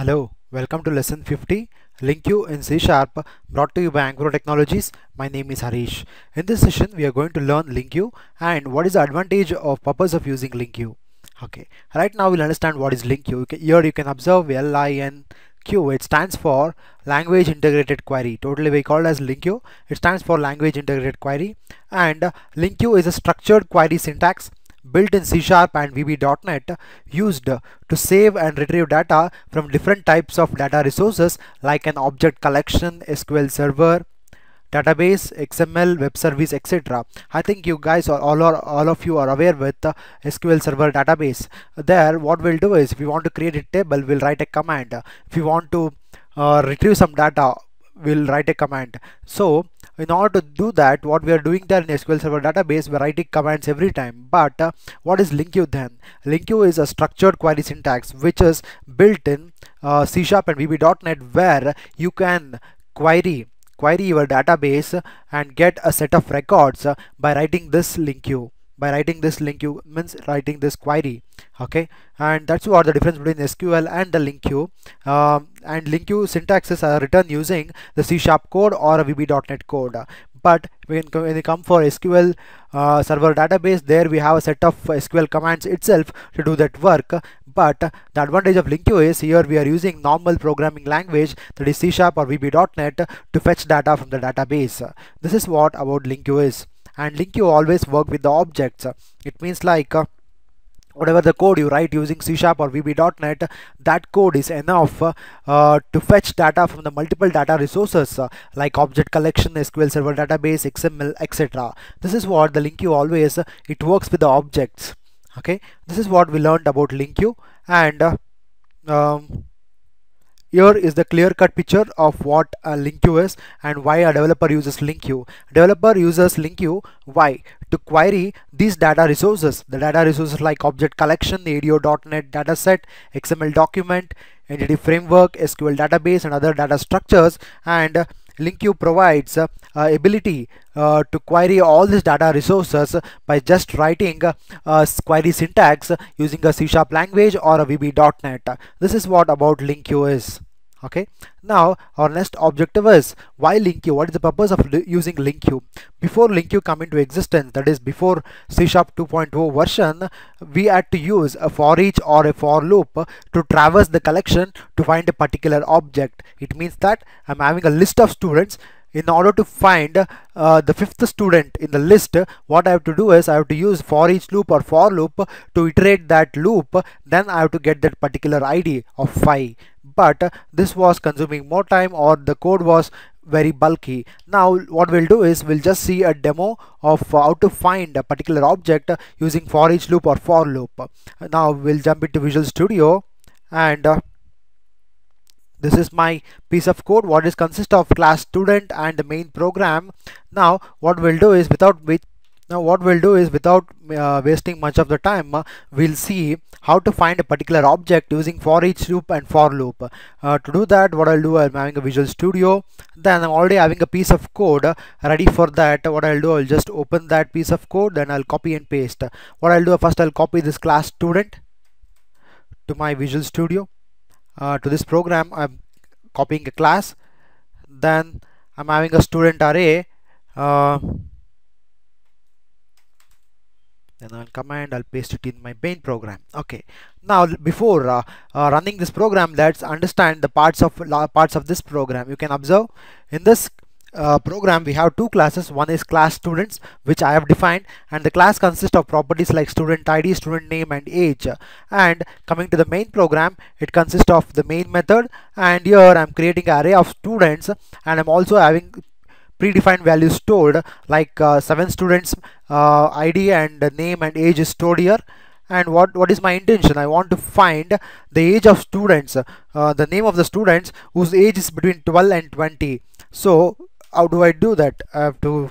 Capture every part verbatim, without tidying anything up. Hello, welcome to lesson fifty, LINQ in C sharp, brought to you by Ankpro Technologies. My name is Harish. In this session, we are going to learn LINQ and what is the advantage or purpose of using LINQ. Okay, right now we'll understand what is LINQ. Here you can observe L I N Q. It stands for Language Integrated Query. Totally we call it as LINQ. It stands for Language Integrated Query, and LINQ is a structured query syntax built in C sharp and V B dot net, used to save and retrieve data from different types of data resources like an object collection, S Q L Server, database, X M L, web service, et cetera. I think you guys are all are all of you are aware with uh, S Q L Server database. There, what we'll do is, if we want to create a table, we'll write a command. If you want to uh, retrieve some data, we'll write a command. So in order to do that, what we are doing there in S Q L Server database, we're writing commands every time. But uh, what is LINQ then? LINQ is a structured query syntax which is built in uh, C sharp and V B dot net, where you can query query your database and get a set of records by writing this LINQ. By writing this LINQ means writing this query. Okay, and that's what the difference between S Q L and the LINQ. Um, and LINQ syntaxes are written using the C sharp code or a V B dot net code. But when we come for S Q L uh, Server database, there we have a set of S Q L commands itself to do that work. But the advantage of LINQ is, here we are using normal programming language, that is C sharp or V B dot net, to fetch data from the database. This is what about LINQ is. And LINQ always work with the objects. It means like uh, whatever the code you write using C sharp or V B dot net, that code is enough uh, to fetch data from the multiple data resources uh, like object collection, S Q L Server database, X M L, et cetera. This is what the LINQ always, uh, it works with the objects. Okay, this is what we learned about LINQ, and uh, um, here is the clear-cut picture of what uh, LINQ is and why a developer uses LINQ. Developer uses LINQ, why? To query these data resources. The data resources like object collection, A D O dot net dataset, X M L document, Entity Framework, S Q L database, and other data structures. And uh, LINQ provides uh, uh, ability uh, to query all these data resources by just writing uh, a query syntax using a C sharp language or a V B dot net. This is what about LINQ is. Okay, now our next objective is, why LINQ? What is the purpose of using LINQ? Before LINQ come into existence, that is before C sharp two point oh version, we had to use a for each or a for loop to traverse the collection to find a particular object. It means that I'm having a list of students. In order to find uh, the fifth student in the list, what I have to do is, I have to use for each loop or for loop to iterate that loop, then I have to get that particular I D of phi. But uh, this was consuming more time, or the code was very bulky. Now what we'll do is, we'll just see a demo of uh, how to find a particular object uh, using for each loop or for loop. Uh, now we'll jump into Visual Studio, and uh, this is my piece of code, what is consist of class student and the main program. Now what we'll do is, without which now what we'll do is without uh, wasting much of the time, uh, we'll see how to find a particular object using for each loop and for loop. Uh, to do that, what I'll do, I'm having a Visual Studio, then I'm already having a piece of code uh, ready for that. What I'll do, I'll just open that piece of code, then I'll copy and paste. What I'll do, first I'll copy this class student to my Visual Studio. Uh, to this program, I'm copying a class, then I'm having a student array. Uh, then I'll command, I'll paste it in my main program. Okay, now before uh, uh, running this program, let's understand the parts of parts of this program. You can observe in this uh, program we have two classes. One is class students, which I have defined, and the class consists of properties like student I D, student name, and age. And coming to the main program, it consists of the main method, and here I'm creating an array of students, and I'm also having predefined values stored, like uh, seven students uh, I D and name and age is stored here. And what what is my intention? I want to find the age of students, uh, the name of the students whose age is between twelve and twenty. So how do I do that? I have to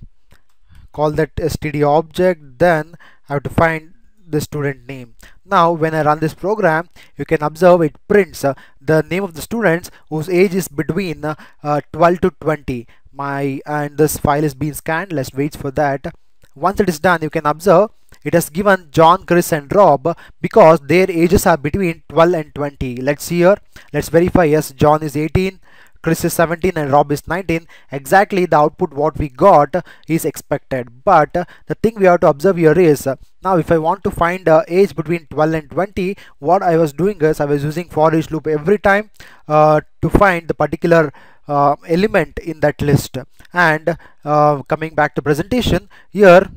call that std object, then I have to find the student name. Now when I run this program, you can observe it prints uh, the name of the students whose age is between uh, uh, twelve to twenty. My and this file is being scanned. Let's wait for that. Once it is done, you can observe it has given John, Chris and Rob because their ages are between twelve and twenty. Let's see here, let's verify. Yes, John is eighteen, Chris is seventeen and Rob is nineteen. Exactly the output what we got is expected. But the thing we have to observe here is, now if I want to find uh, age between twelve and twenty, what I was doing is I was using for each loop every time uh, to find the particular uh, element in that list. And uh, coming back to presentation here,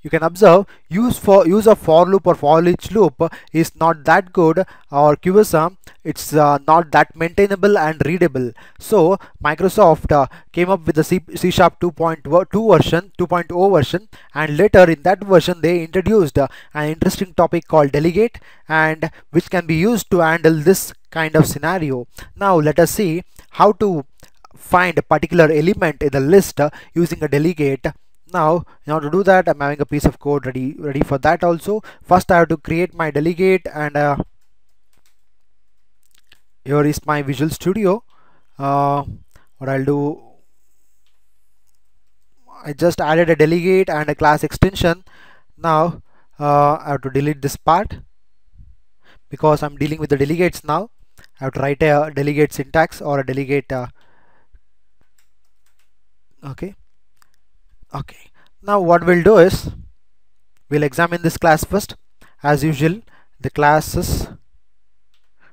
you can observe use for use of for loop or for each loop is not that good, or Q S M, it's uh, not that maintainable and readable. So Microsoft uh, came up with the C, C Sharp two point two version, two point oh version, and later in that version they introduced uh, an interesting topic called delegate, and which can be used to handle this kind of scenario. Now let us see how to find a particular element in the list uh, using a delegate. Now, in order to do that, I'm having a piece of code ready ready for that also. First, I have to create my delegate, and uh, here is my Visual Studio. Uh, what I'll do, I just added a delegate and a class extension. Now, uh, I have to delete this part because I'm dealing with the delegates now. I have to write a delegate syntax or a delegate. Uh, okay. Okay, now what we'll do is we'll examine this class first. As usual, the classes.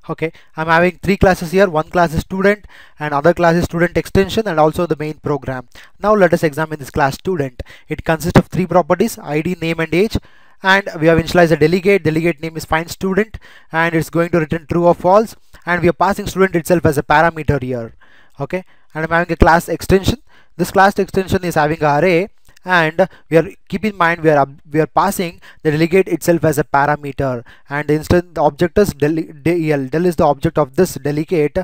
Okay, I'm having three classes here. One class is student, and other class is student extension, and also the main program. Now let us examine this class student. It consists of three properties: I D, name and age. And we have initialized a delegate. Delegate name is find student, and it's going to return true or false, and we are passing student itself as a parameter here. Okay, and I'm having a class extension. This class extension is having an array, and we are keep in mind we are we are passing the delegate itself as a parameter, and the instance the object is del del, del is the object of this delegate,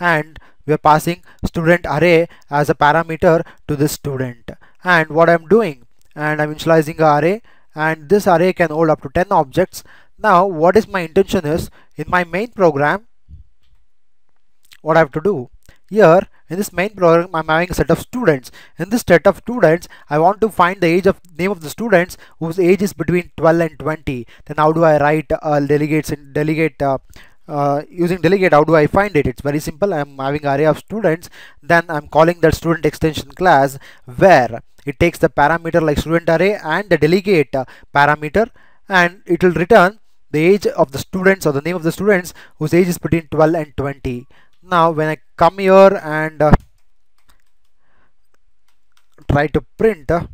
and we are passing student array as a parameter to this student. And what I'm doing, and I'm initializing an array, and this array can hold up to ten objects. Now what is my intention is, in my main program, what I have to do here, in this main program I'm having a set of students. In this set of students I want to find the age of name of the students whose age is between twelve and twenty. Then how do I write uh, delegates in delegate uh, uh, using delegate? How do I find it? It's very simple. I'm having array of students, then I'm calling that student extension class where it takes the parameter like student array and the delegate uh, parameter, and it will return the age of the students or the name of the students whose age is between twelve and twenty. Now when I come here and uh, try to print uh,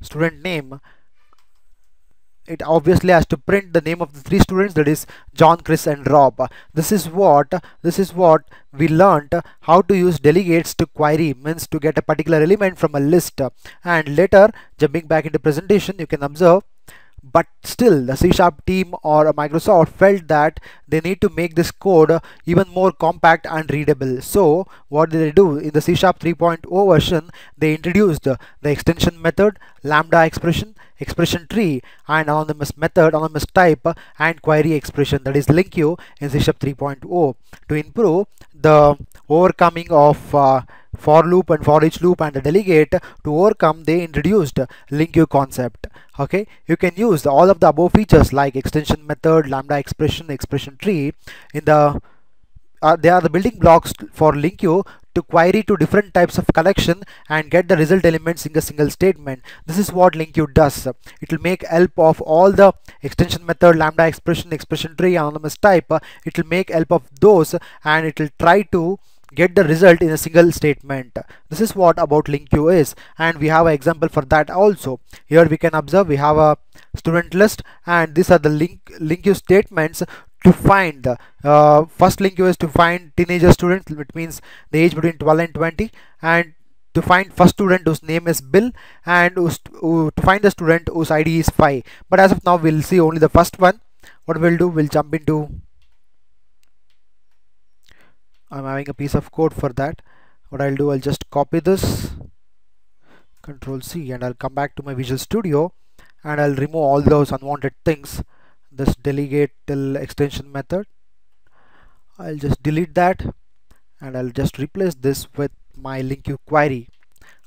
student name, it obviously has to print the name of the three students, that is John, Chris and Rob. This is what this is what we learnt, how to use delegates to query, means to get a particular element from a list. And later, jumping back into presentation, you can observe, but still the C# team or Microsoft felt that they need to make this code even more compact and readable. So what did they do? In the C# three point oh version, they introduced the extension method, Lambda expression, expression tree, and anonymous method, anonymous type, and query expression, that is LINQ in C# three point oh, to improve the overcoming of uh, for loop and for each loop and the delegate. To overcome, they introduced LINQ concept. Okay, you can use all of the above features like extension method, Lambda expression, expression tree in the uh, they are the building blocks for LINQ to query to different types of collection and get the result elements in a single statement. This is what LINQ does. It will make help of all the extension method, Lambda expression, expression tree, anonymous type. It will make help of those, and it will try to get the result in a single statement. This is what about LINQ is, and we have an example for that also. Here we can observe we have a student list, and these are the link LINQ statements to find. Uh, first LINQ is to find teenager students, which means the age between twelve and twenty, and to find first student whose name is Bill, and who's, who, to find the student whose I D is five. But as of now, we'll see only the first one. What we'll do, we'll jump into. I'm having a piece of code for that. What I'll do, I'll just copy this, Control C, and I'll come back to my Visual Studio, and I'll remove all those unwanted things. This delegate till extension method, I'll just delete that, and I'll just replace this with my LINQ query.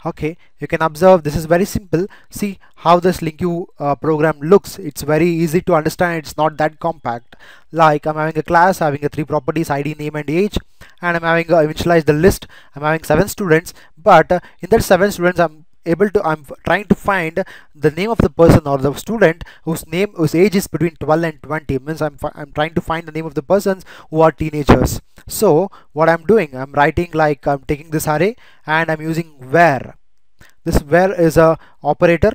Okay, you can observe this is very simple. See how this LINQ uh, program looks. It's very easy to understand. It's not that compact. Like I'm having a class, having a three properties, I D, name and age, and I'm having uh, initialize the list. I'm having seven students, but uh, in that seven students, I'm able to I'm trying to find the name of the person or the student whose name whose age is between twelve and twenty. Means I'm I'm trying to find the name of the persons who are teenagers. So what I'm doing, I'm writing like I'm taking this array and I'm using where. This where is a operator,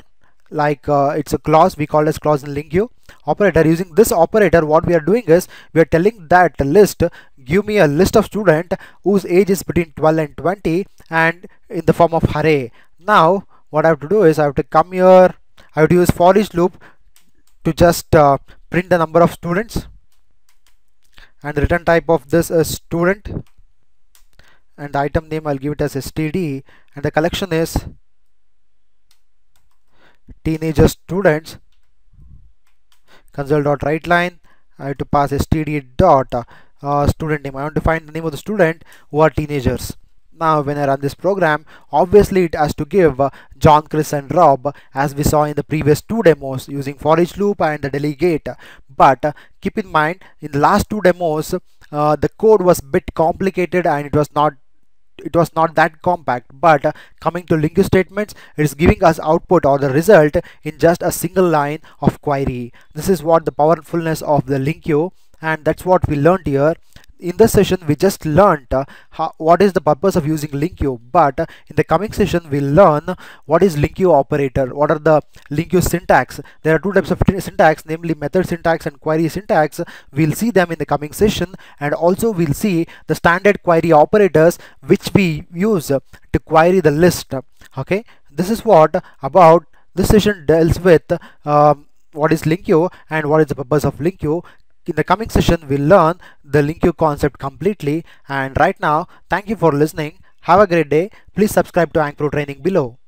like uh, it's a clause, we call it as clause in LINQ operator. Using this operator, what we are doing is we are telling that list, give me a list of student whose age is between twelve and twenty, and in the form of array. Now what I have to do is I have to come here, I have to use for each loop to just uh, print the number of students, and the return type of this is student, and the item name I'll give it as std, and the collection is teenager students. Console dot write line, I have to pass std dot uh, student name. I want to find the name of the student who are teenagers. Now when I run this program, obviously it has to give uh, John, Chris and Rob, as we saw in the previous two demos using for each loop and the delegate. But uh, keep in mind, in the last two demos uh, the code was a bit complicated and it was not it was not that compact, but uh, coming to LINQ statements, it is giving us output or the result in just a single line of query. This is what the powerfulness of the LINQ, and that's what we learned here. In this session we just learned uh, how, what is the purpose of using LINQ, but uh, in the coming session we learn what is LINQ operator, what are the LINQ syntax. There are two types of syntax, namely method syntax and query syntax. We'll see them in the coming session, and also we'll see the standard query operators which we use uh, to query the list. Okay, this is what about this session deals with uh, what is LINQ and what is the purpose of LINQ. In the coming session, we'll learn the LINQ concept completely. And right now, thank you for listening. Have a great day. Please subscribe to Ankpro Training below.